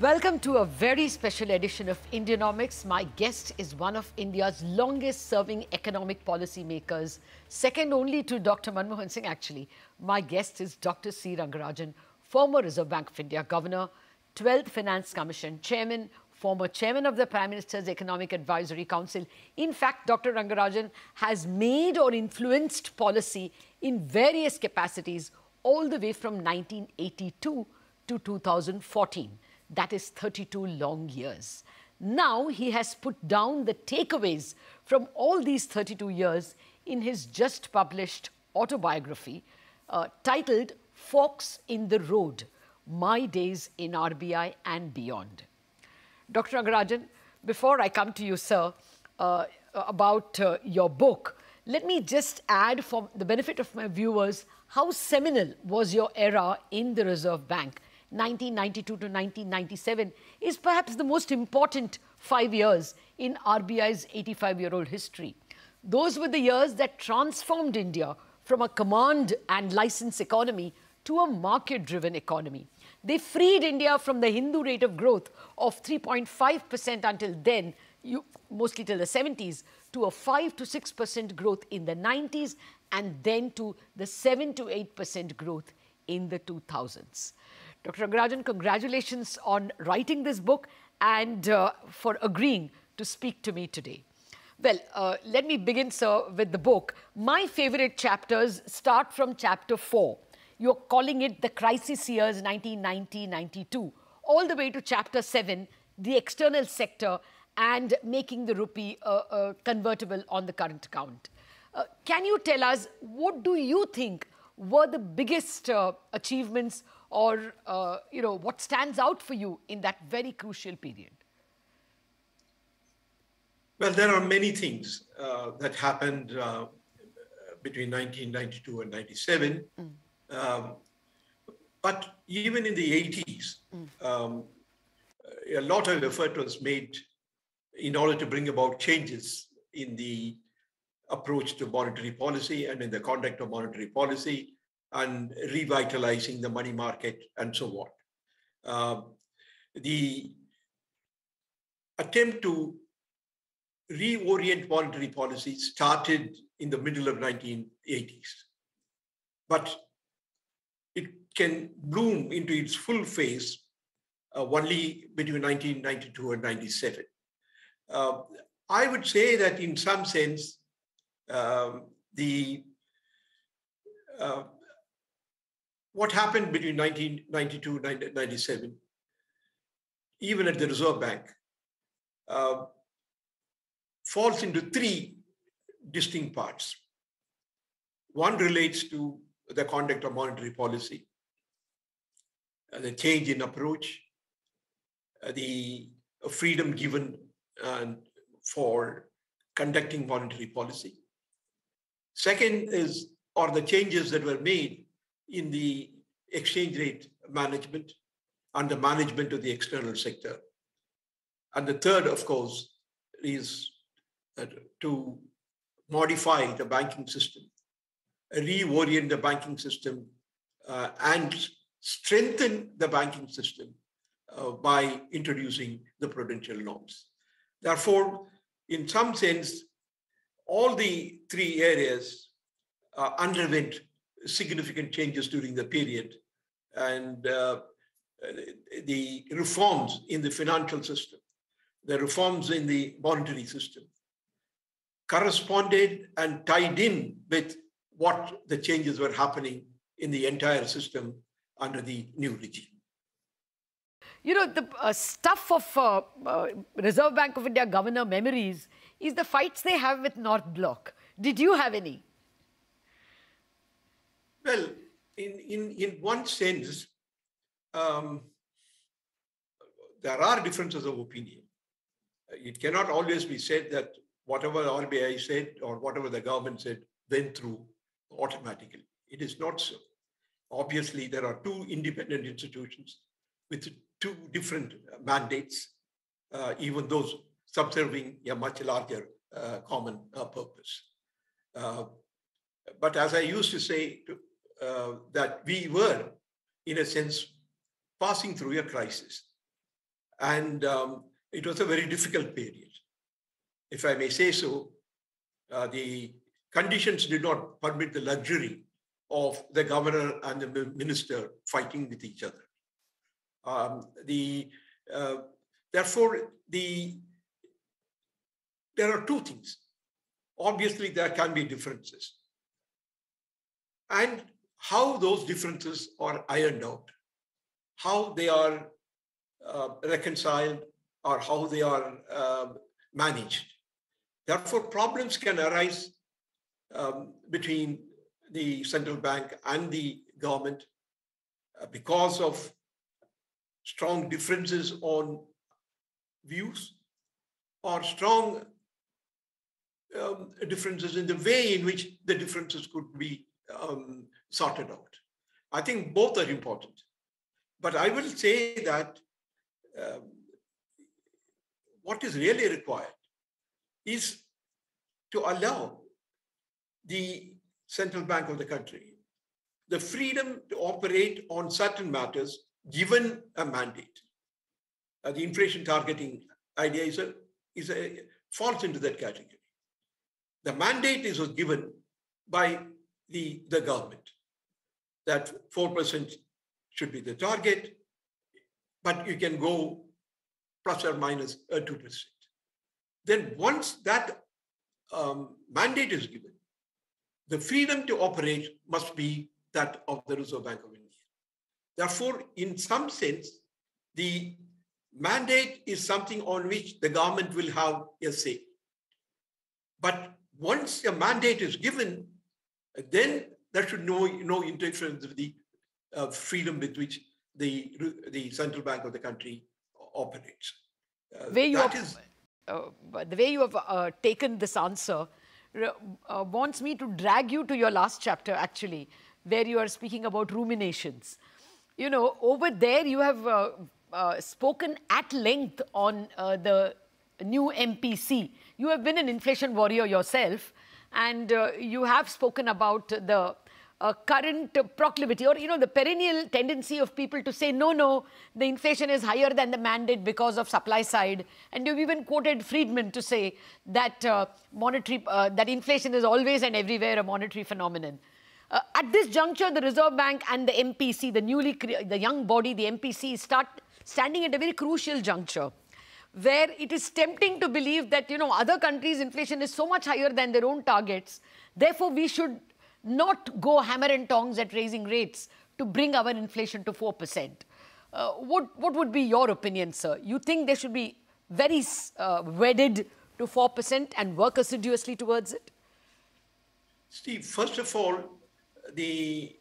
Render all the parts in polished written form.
Welcome to a very special edition of Indianomics. My guest is one of India's longest-serving economic policymakers, second only to Dr. Manmohan Singh, actually. My guest is Dr. C. Rangarajan, former Reserve Bank of India Governor, 12th Finance Commission Chairman, former Chairman of the Prime Minister's Economic Advisory Council. In fact, Dr. Rangarajan has made or influenced policy in various capacities all the way from 1982 to 2014. That is 32 long years. Now he has put down the takeaways from all these 32 years in his just published autobiography titled Forks in the Road: My Days in RBI and Beyond. Dr. Rangarajan, before I come to you, sir, about your book, let me just add, for the benefit of my viewers, how seminal was your era in the Reserve Bank. 1992 to 1997 is perhaps the most important 5 years in RBI's 85-year-old history. Those were the years that transformed India from a command and license economy to a market-driven economy. They freed India from the Hindu rate of growth of 3.5% until then, mostly till the 70s, to a 5 to 6% growth in the 90s, and then to the 7 to 8% growth in the 2000s. Dr. Rangarajan, congratulations on writing this book and for agreeing to speak to me today. Well, let me begin, sir, with the book. My favorite chapters start from chapter 4. You're calling it the crisis years 1990-92, all the way to chapter 7, the external sector and making the rupee convertible on the current account. Can you tell us what do you think were the biggest achievements, or you know, what stands out for you in that very crucial period? Well, there are many things that happened between 1992 and 97. Mm. But even in the 80s, mm. A lot of effort was made in order to bring about changes in the approach to monetary policy and in the conduct of monetary policy, and revitalizing the money market and so on. The attempt to reorient monetary policy started in the middle of 1980s, but it can bloom into its full phase only between 1992 and 97. I would say that in some sense, what happened between 1992 and 97, even at the Reserve Bank, falls into three distinct parts. One relates to the conduct of monetary policy, the change in approach, the freedom given for conducting monetary policy. Second is, or the changes that were made in the exchange rate management and the management of the external sector. And the third, of course, is to modify the banking system, reorient the banking system, and strengthen the banking system by introducing the prudential norms. Therefore, in some sense, all the three areas underwent significant changes during the period, and the reforms in the financial system, the reforms in the monetary system corresponded and tied in with what the changes were happening in the entire system under the new regime. You know, the stuff of Reserve Bank of India governor memories is the fights they have with North Bloc. Did you have any? Well, in one sense, there are differences of opinion. It cannot always be said that whatever RBI said or whatever the government said went through automatically. It is not so. Obviously, there are two independent institutions with two different mandates, even those subserving a much larger common purpose. But as I used to say, that we were, in a sense, passing through a crisis. And it was a very difficult period. If I may say so, the conditions did not permit the luxury of the governor and the minister fighting with each other. Therefore, there are two things. Obviously, there can be differences. And how those differences are ironed out, how they are reconciled, or how they are managed. Therefore, problems can arise between the central bank and the government because of strong differences on views or strong differences in the way in which the differences could be sorted out. I think both are important. But I will say that what is really required is to allow the central bank of the country the freedom to operate on certain matters given a mandate. The inflation targeting idea falls into that category. The mandate was given by the government that 4% should be the target, but you can go plus or minus 2%. Then once that mandate is given, the freedom to operate must be that of the Reserve Bank of India. Therefore, in some sense, the mandate is something on which the government will have a say. But once a mandate is given, then there should be no interference with the freedom with which the central bank of the country operates. The way you have taken this answer wants me to drag you to your last chapter, actually, where you are speaking about ruminations. You know, over there you have spoken at length on the new MPC. You have been an inflation warrior yourself, and you have spoken about the current proclivity, or, you know, the perennial tendency of people to say, no, the inflation is higher than the mandate because of supply side. And you've even quoted Friedman to say that that inflation is always and everywhere a monetary phenomenon. At this juncture, the Reserve Bank and the MPC, the young body, the MPC, start standing at a very crucial juncture, where it is tempting to believe that, you know, other countries' inflation is so much higher than their own targets, therefore we should not go hammer and tongs at raising rates to bring our inflation to 4%. What would be your opinion, sir? You think they should be very wedded to 4% and work assiduously towards it? Steve, first of all, the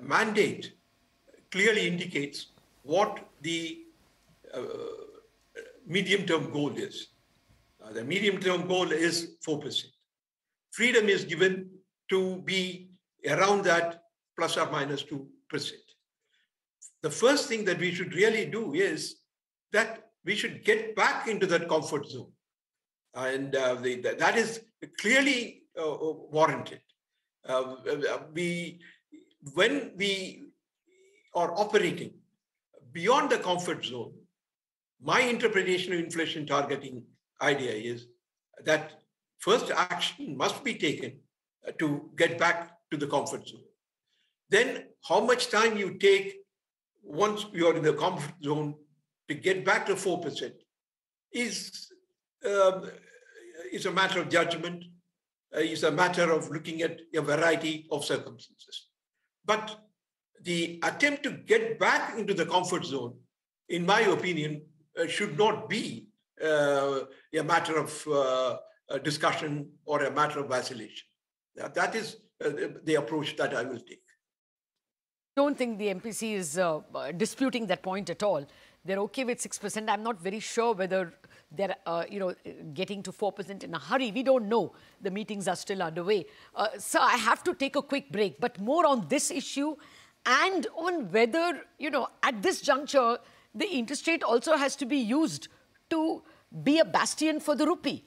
mandate clearly indicates what the medium-term goal is. The medium-term goal is 4%. Freedom is given to be around that plus or minus 2%. The first thing that we should really do is that we should get back into that comfort zone. And that is clearly warranted. When we are operating beyond the comfort zone, my interpretation of inflation targeting idea is that first action must be taken to get back to the comfort zone. Then how much time you take once you are in the comfort zone to get back to 4% is a matter of judgment, is a matter of looking at a variety of circumstances. But the attempt to get back into the comfort zone, in my opinion, should not be a matter of discussion or a matter of vacillation. That is the approach that I will take. I don't think the MPC is disputing that point at all. They're okay with 6%. I'm not very sure whether they're, getting to 4% in a hurry. We don't know. The meetings are still underway. Sir, I have to take a quick break, but more on this issue and on whether, you know, at this juncture, the interest rate also has to be used to be a bastion for the rupee.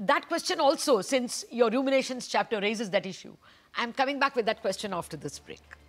That question also, since your ruminations chapter raises that issue. I'm coming back with that question after this break.